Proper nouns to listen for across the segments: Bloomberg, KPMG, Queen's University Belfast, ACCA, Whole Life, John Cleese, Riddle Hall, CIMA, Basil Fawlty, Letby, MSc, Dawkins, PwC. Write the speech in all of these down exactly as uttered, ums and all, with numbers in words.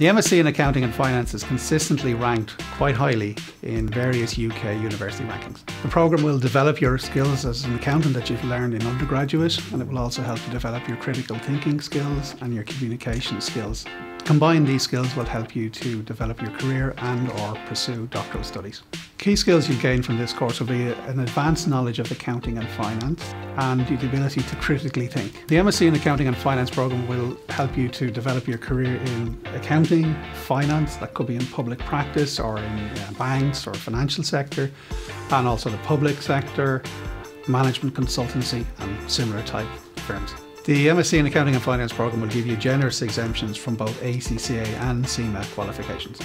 The MSc in Accounting and Finance is consistently ranked quite highly in various U K university rankings. The programme will develop your skills as an accountant that you've learned in undergraduate, and it will also help you develop your critical thinking skills and your communication skills. Combined, these skills will help you to develop your career and or pursue doctoral studies. Key skills you gain from this course will be an advanced knowledge of accounting and finance and the ability to critically think. The MSc in Accounting and Finance programme will help you to develop your career in accounting, finance, that could be in public practice or in uh, banks or financial sector, and also the public sector, management consultancy and similar type firms. The MSc in Accounting and Finance programme will give you generous exemptions from both A C C A and CIMA qualifications.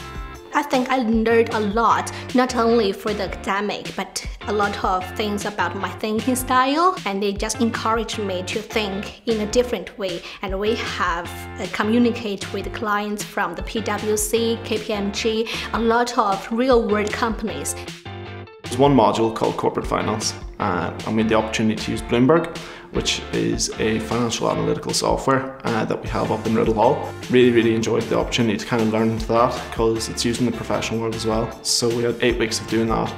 I think I learned a lot, not only for the academic, but a lot of things about my thinking style, and they just encouraged me to think in a different way. And we have uh, communicated with clients from the PwC, K P M G, a lot of real-world companies. There's one module called Corporate Finance, uh, and we had the opportunity to use Bloomberg, which is a financial analytical software uh, that we have up in Riddle Hall. Really, really enjoyed the opportunity to kind of learn into that because it's used in the professional world as well. So we had eight weeks of doing that.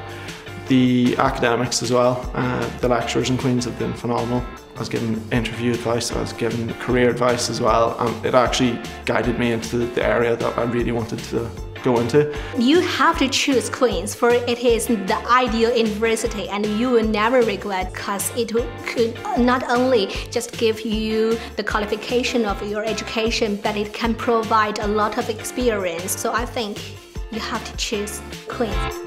The academics as well, uh, the lecturers in Queen's have been phenomenal. I was given interview advice, I was given career advice as well, and it actually guided me into the area that I really wanted to go into. You have to choose Queen's, for it is the ideal university and you will never regret, because it could not only just give you the qualification of your education, but it can provide a lot of experience. So I think you have to choose Queen's.